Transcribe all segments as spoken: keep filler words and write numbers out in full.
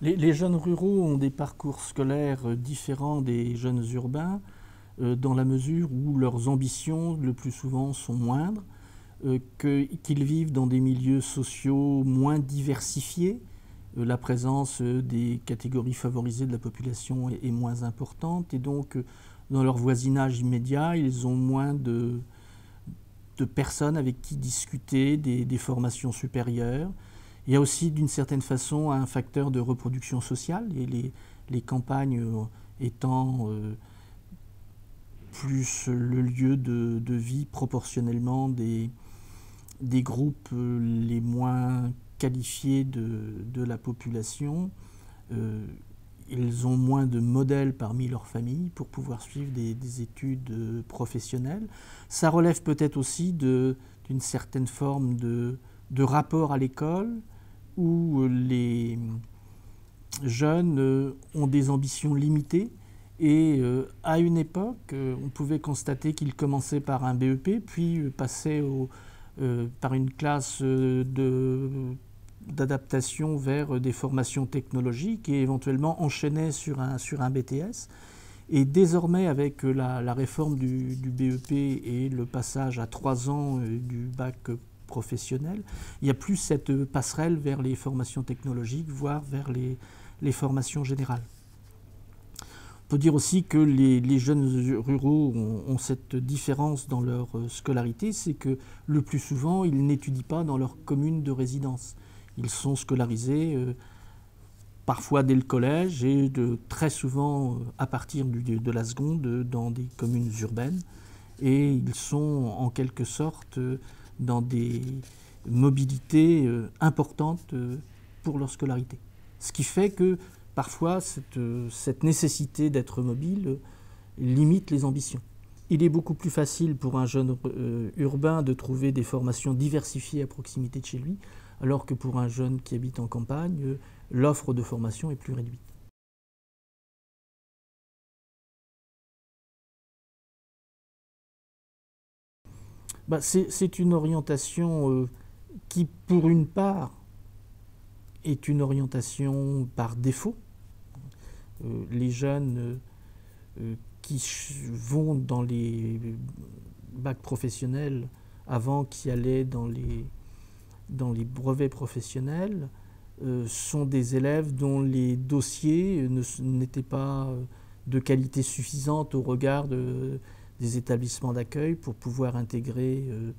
Les, les jeunes ruraux ont des parcours scolaires différents des jeunes urbains, euh, dans la mesure où leurs ambitions, le plus souvent, sont moindres, euh, que, qu'ils vivent dans des milieux sociaux moins diversifiés. Euh, la présence euh, des catégories favorisées de la population est, est moins importante, et donc, euh, dans leur voisinage immédiat, ils ont moins de, de personnes avec qui discuter des, des formations supérieures. Il y a aussi, d'une certaine façon, un facteur de reproduction sociale, et les, les campagnes euh, étant euh, plus le lieu de, de vie proportionnellement des, des groupes euh, les moins qualifiés de, de la population. Euh, ils ont moins de modèles parmi leurs familles pour pouvoir suivre des, des études professionnelles. Ça relève peut-être aussi de, d'une certaine forme de, de rapport à l'école, où les jeunes ont des ambitions limitées. Et à une époque, on pouvait constater qu'ils commençaient par un B E P, puis passaient au, euh, par une classe de, d'adaptation vers des formations technologiques et éventuellement enchaînaient sur un, sur un B T S. Et désormais, avec la, la réforme du, du B E P et le passage à trois ans du bac professionnel, il n'y a plus cette passerelle vers les formations technologiques, voire vers les, les formations générales. On peut dire aussi que les, les jeunes ruraux ont, ont cette différence dans leur scolarité, c'est que le plus souvent, ils n'étudient pas dans leur commune de résidence. Ils sont scolarisés euh, parfois dès le collège et de, très souvent à partir du, de la seconde dans des communes urbaines. Et ils sont en quelque sorte euh, dans des mobilités euh, importantes euh, pour leur scolarité. Ce qui fait que parfois cette, euh, cette nécessité d'être mobile euh, limite les ambitions. Il est beaucoup plus facile pour un jeune euh, urbain de trouver des formations diversifiées à proximité de chez lui, alors que pour un jeune qui habite en campagne, euh, l'offre de formation est plus réduite. Bah, c'est une orientation euh, qui, pour une part, est une orientation par défaut. Euh, les jeunes euh, qui vont dans les bacs professionnels avant qu'ils allaient dans les, dans les brevets professionnels euh, sont des élèves dont les dossiers n'étaient pas de qualité suffisante au regard de... des établissements d'accueil pour pouvoir intégrer euh,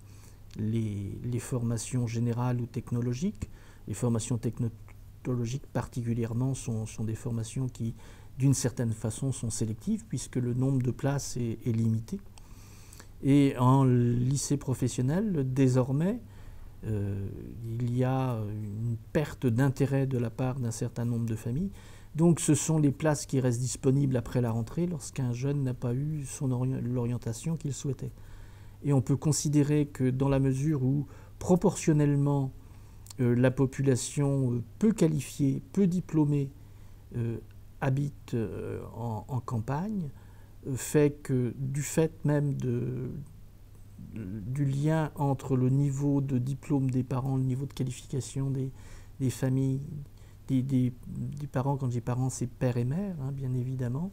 les, les formations générales ou technologiques. Les formations technologiques particulièrement sont, sont des formations qui, d'une certaine façon, sont sélectives puisque le nombre de places est, est limité. Et en lycée professionnel, désormais, euh, il y a une perte d'intérêt de la part d'un certain nombre de familles. Donc ce sont les places qui restent disponibles après la rentrée lorsqu'un jeune n'a pas eu l'orientation qu'il souhaitait. Et on peut considérer que dans la mesure où proportionnellement euh, la population euh, peu qualifiée, peu diplômée euh, habite euh, en, en campagne, euh, fait que du fait même de, du lien entre le niveau de diplôme des parents, le niveau de qualification des, des familles, Des, des, des parents, quand j'ai parents, c'est père et mère, hein, bien évidemment,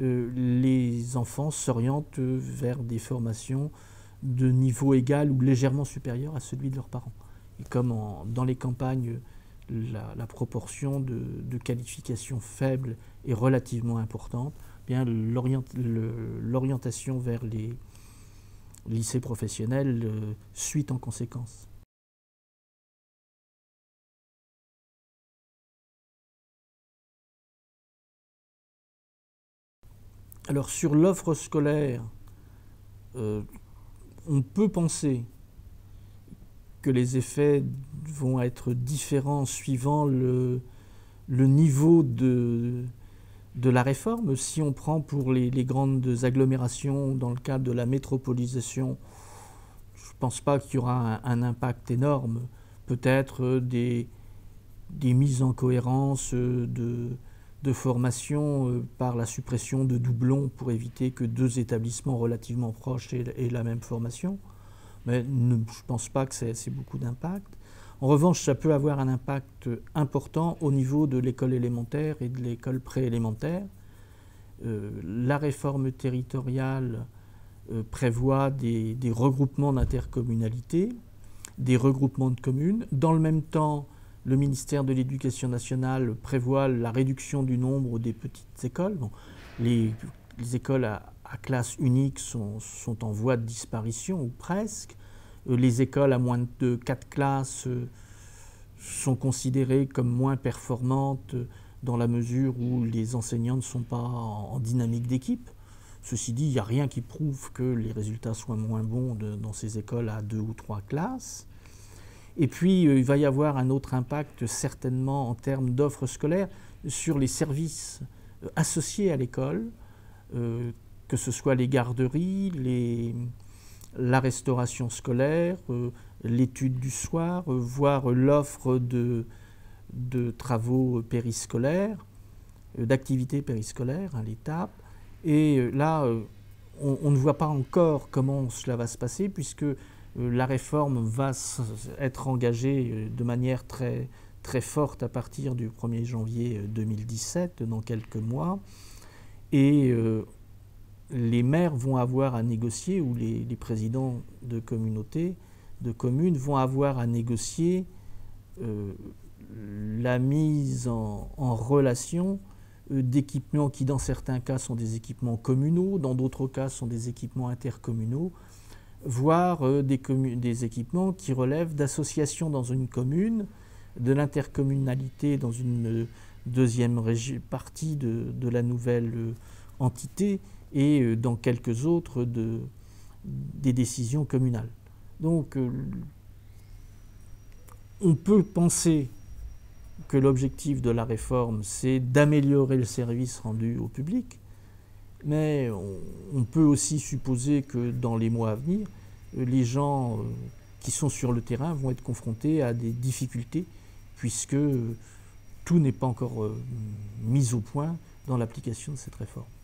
euh, les enfants s'orientent vers des formations de niveau égal ou légèrement supérieur à celui de leurs parents. Et comme en, dans les campagnes, la, la proportion de, de qualifications faibles est relativement importante, eh bien l'orientation le, vers les lycées professionnels euh, suit en conséquence. Alors sur l'offre scolaire, euh, on peut penser que les effets vont être différents suivant le, le niveau de, de la réforme. Si on prend pour les, les grandes agglomérations dans le cadre de la métropolisation, je ne pense pas qu'il y aura un, un impact énorme. Peut-être des, des mises en cohérence de... de formation euh, par la suppression de doublons pour éviter que deux établissements relativement proches aient, aient la même formation. Mais ne, je ne pense pas que c'est beaucoup d'impact. En revanche, ça peut avoir un impact important au niveau de l'école élémentaire et de l'école préélémentaire. Euh, la réforme territoriale euh, prévoit des, des regroupements d'intercommunalités, des regroupements de communes. Dans le même temps, le ministère de l'Éducation nationale prévoit la réduction du nombre des petites écoles. Bon, les, les écoles à, à classe unique sont, sont en voie de disparition, ou presque. Euh, les écoles à moins de quatre classes euh, sont considérées comme moins performantes euh, dans la mesure où les enseignants ne sont pas en, en dynamique d'équipe. Ceci dit, il n'y a rien qui prouve que les résultats soient moins bons de, dans ces écoles à deux ou trois classes. Et puis, euh, il va y avoir un autre impact, certainement en termes d'offres scolaires, sur les services euh, associés à l'école, euh, que ce soit les garderies, les, la restauration scolaire, euh, l'étude du soir, euh, voire l'offre de, de travaux périscolaires, euh, d'activités périscolaires à l'étape. Et euh, là, euh, on, on ne voit pas encore comment cela va se passer, puisque la réforme va être engagée de manière très, très forte à partir du premier janvier deux mille dix-sept, dans quelques mois. Et euh, les maires vont avoir à négocier, ou les, les présidents de communautés, de communes, vont avoir à négocier euh, la mise en, en relation d'équipements qui, dans certains cas, sont des équipements communaux, dans d'autres cas, sont des équipements intercommunaux, voire euh, des, des équipements qui relèvent d'associations dans une commune, de l'intercommunalité dans une euh, deuxième partie de, de la nouvelle euh, entité et euh, dans quelques autres de, des décisions communales. Donc euh, on peut penser que l'objectif de la réforme, c'est d'améliorer le service rendu au public, mais on peut aussi supposer que dans les mois à venir, les gens qui sont sur le terrain vont être confrontés à des difficultés, puisque tout n'est pas encore mis au point dans l'application de cette réforme.